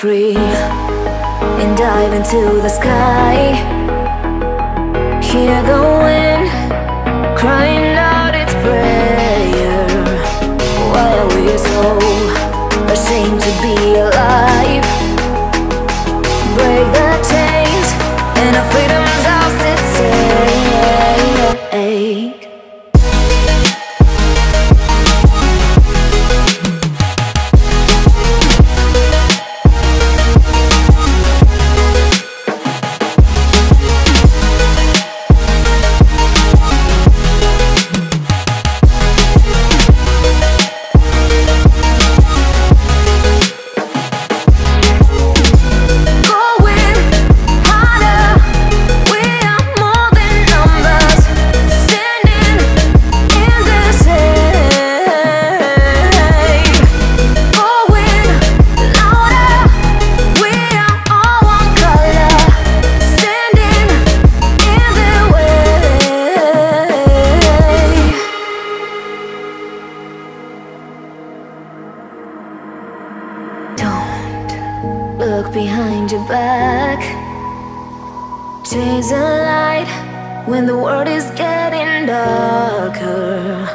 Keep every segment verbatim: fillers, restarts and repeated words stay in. free and dive into the sky. Hear the wind crying out its prayer. Why are we so ashamed to be alive? Break the chains and our freedom's ours to take. Look behind your back. Chase a light when the world is getting darker.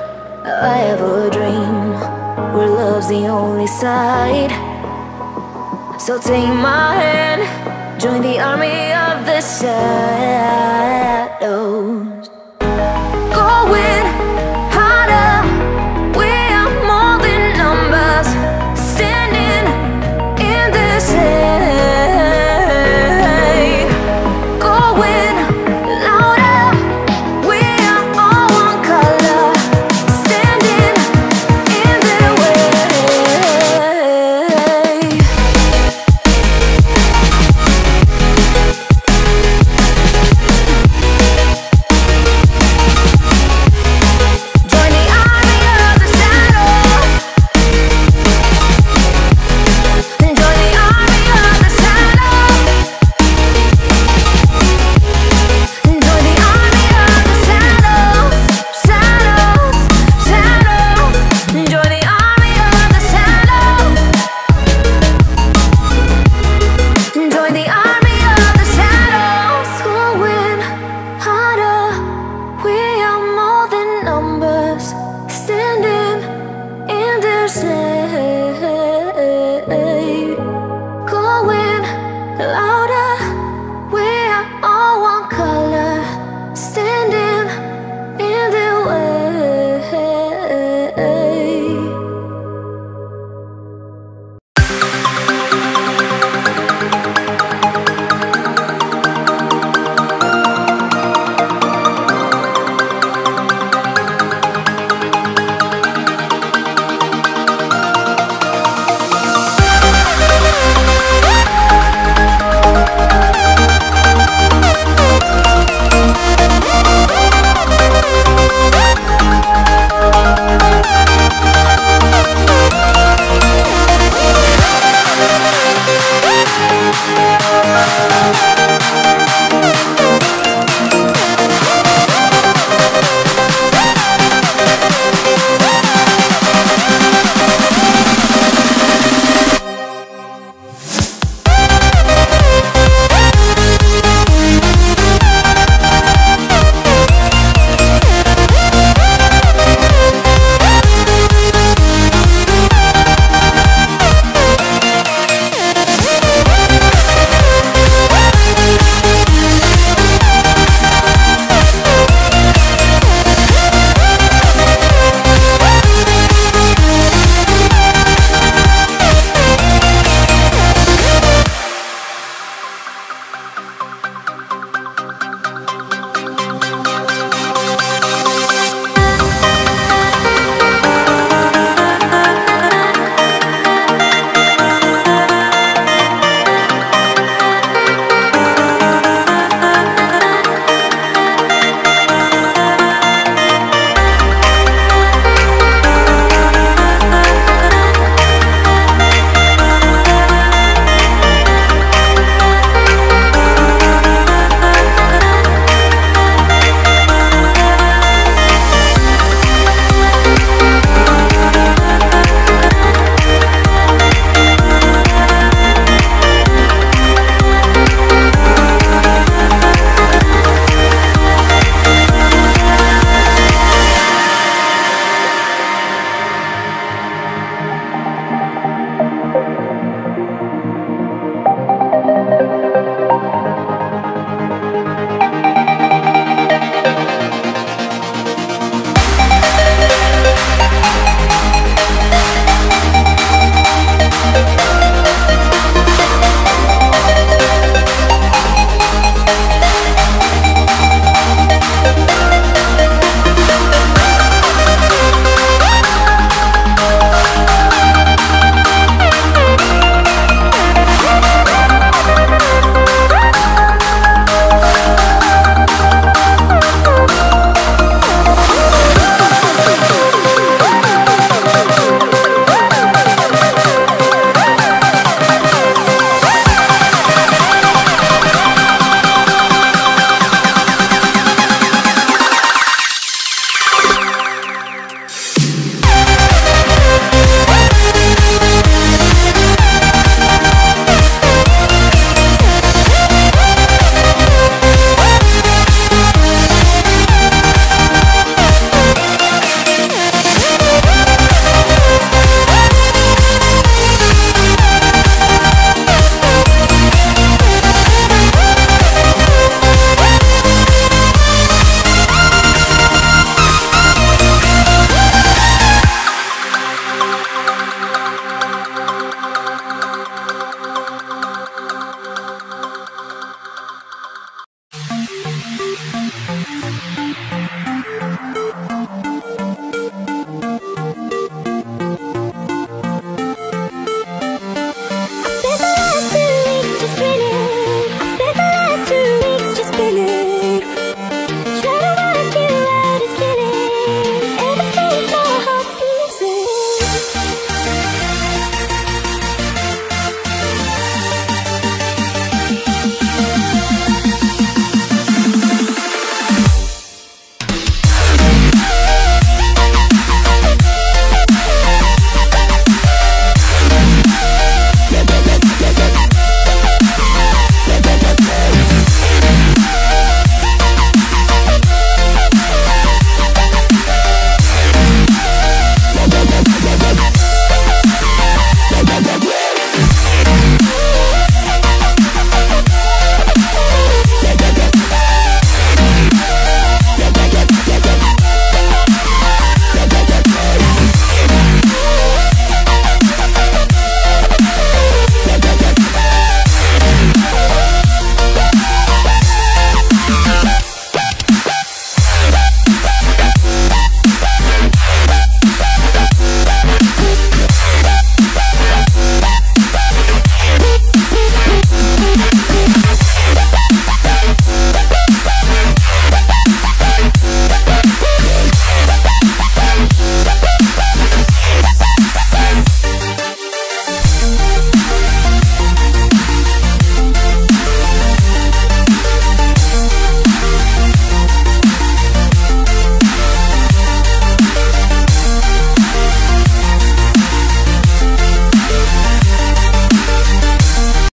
I have a dream where love's the only side. So take my hand, join the army of the shadows.